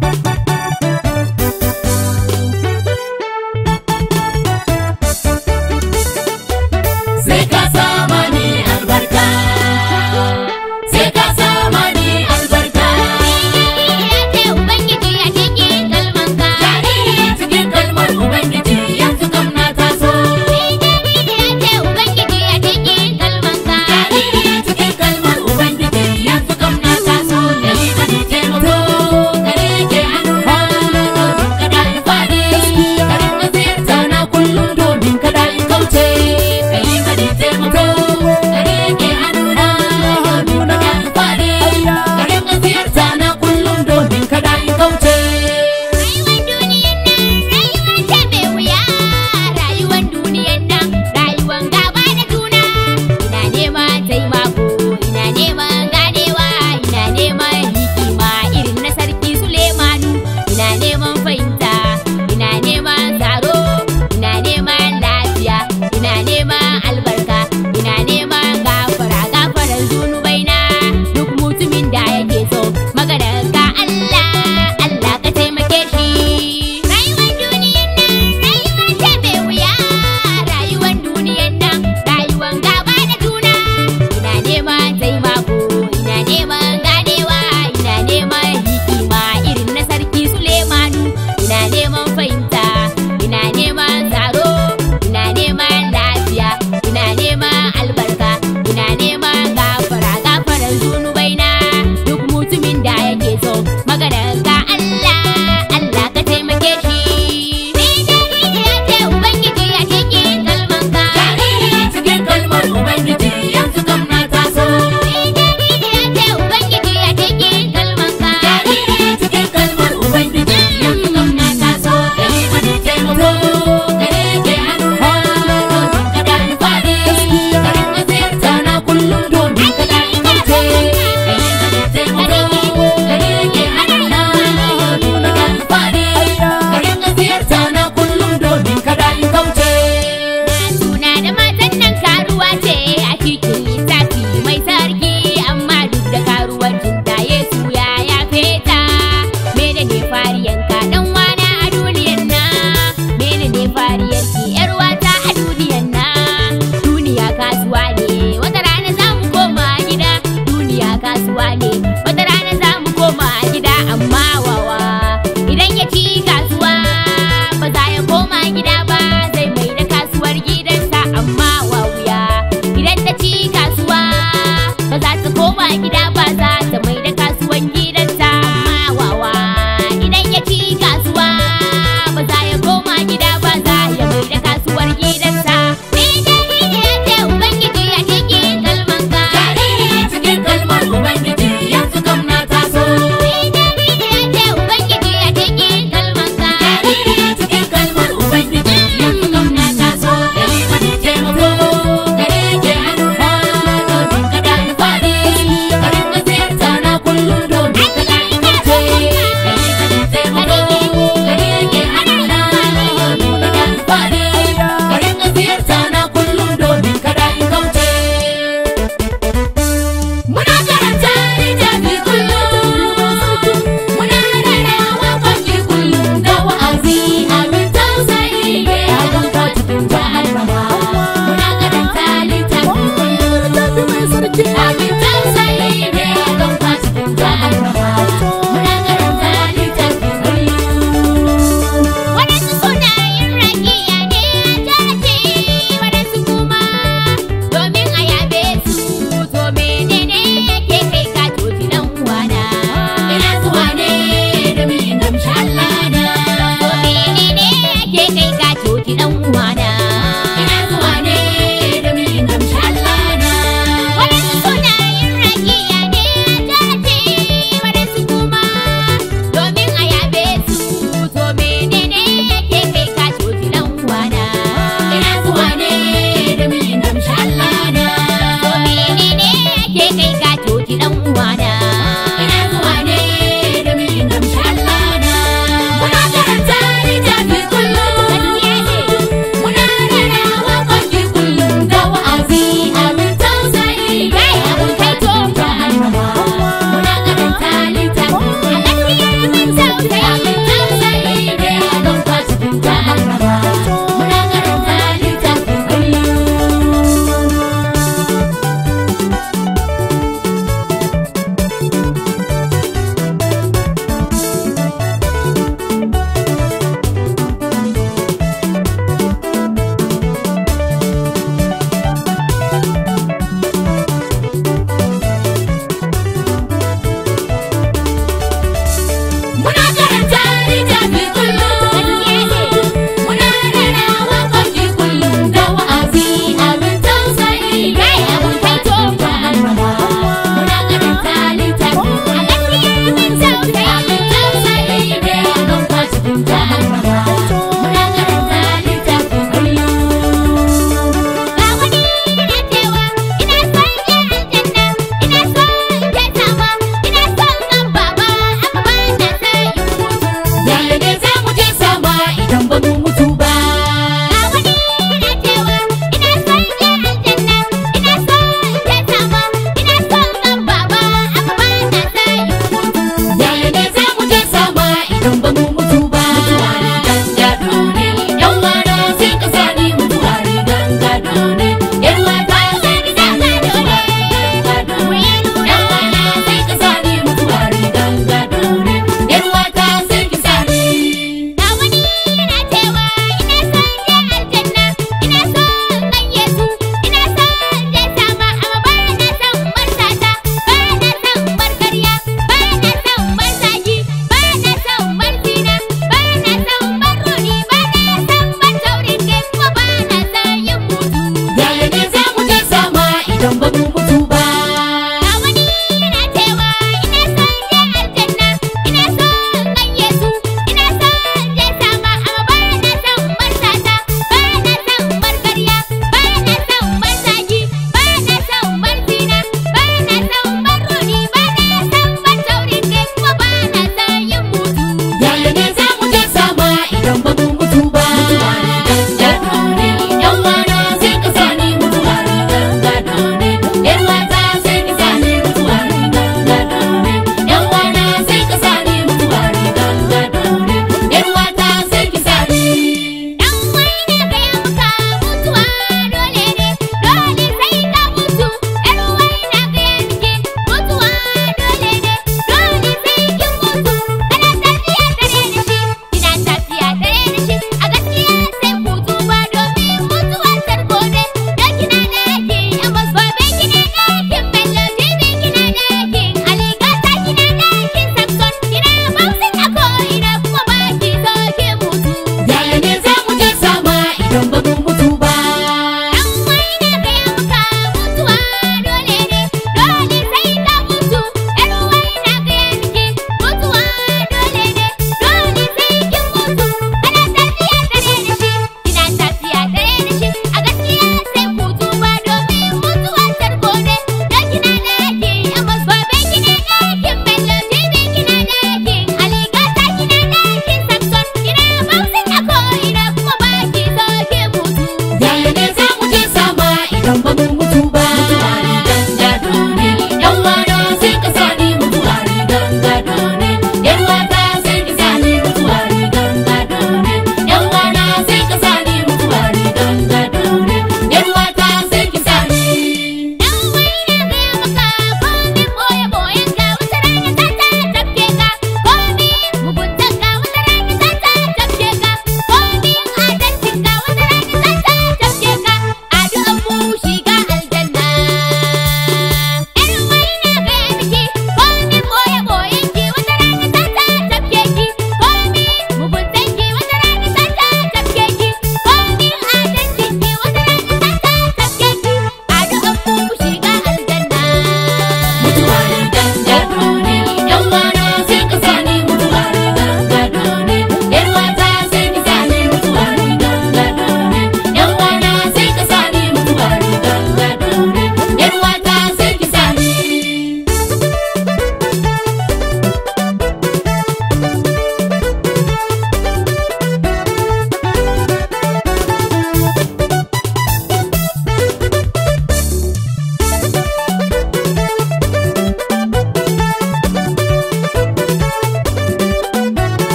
Yeah.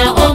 Ana.